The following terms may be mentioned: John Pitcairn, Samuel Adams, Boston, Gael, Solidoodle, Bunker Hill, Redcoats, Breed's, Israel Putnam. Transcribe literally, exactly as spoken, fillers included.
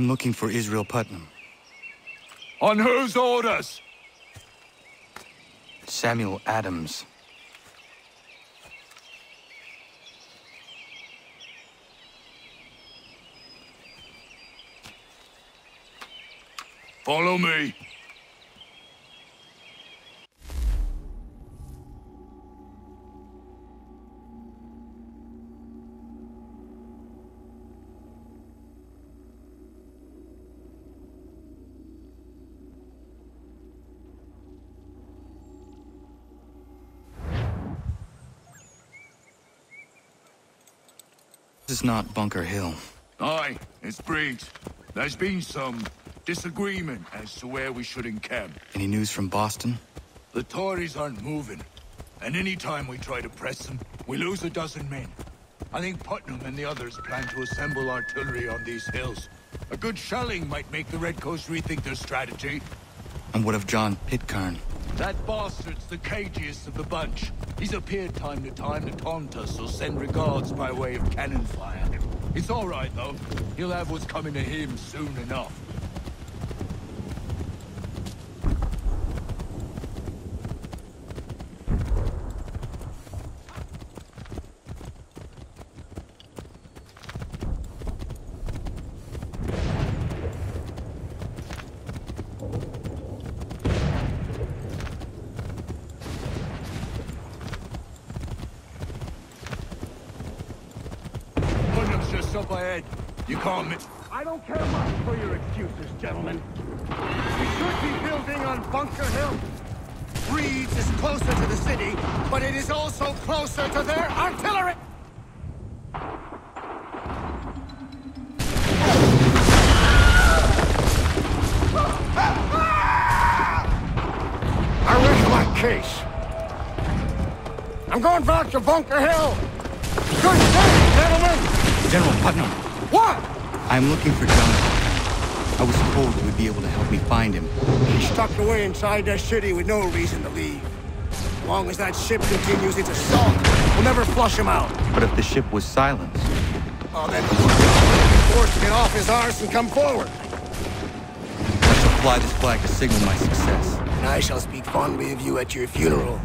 I'm looking for Israel Putnam. On whose orders? Samuel Adams. Follow me. This is not Bunker Hill. Aye, it's Breed's. There's been some disagreement as to where we should encamp. Any news from Boston? The Tories aren't moving, and any time we try to press them, we lose a dozen men. I think Putnam and the others plan to assemble artillery on these hills. A good shelling might make the Redcoats rethink their strategy. And what of John Pitcairn? That bastard's the cagiest of the bunch. He's appeared time to time to taunt us or send regards by way of cannon fire. It's all right, though. He'll have what's coming to him soon enough. Up ahead. You call me. I don't care much for your excuses, gentlemen. We should be building on Bunker Hill. Breed's is closer to the city, but it is also closer to their artillery. I rest my case. I'm going back to Bunker Hill. Good day, gentlemen. General Putnam. What? I'm looking for John. I was told you would be able to help me find him. He's stuck away inside that city with no reason to leave. As long as that ship continues its assault, we'll never flush him out. But if the ship was silenced? Oh, then he's forced to get off his arse and come forward. I shall fly this flag to signal my success. And I shall speak fondly of you at your funeral.